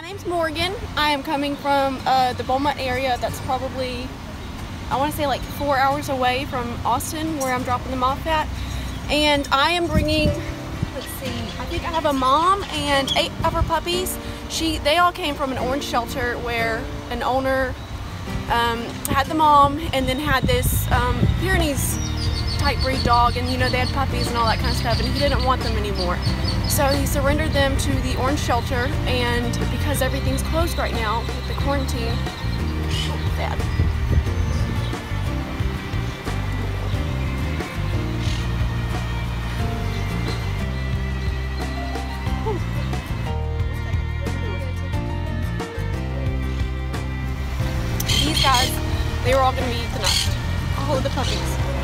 My name's Morgan. I am coming from the Beaumont area. That's probably, I want to say, like 4 hours away from Austin, where I'm dropping them off at. And I am bringing, let's see, I think I have a mom and 8 of her puppies. They all came from an orange shelter where an owner had the mom and then had this Pyrenees type breed dog, and you know, they had puppies and all that kind of stuff, and he didn't want them anymore. So he surrendered them to the orange shelter, and because everything's closed right now with the quarantine, oh, bad. These guys, they were all going to be euthanized. All of the puppies.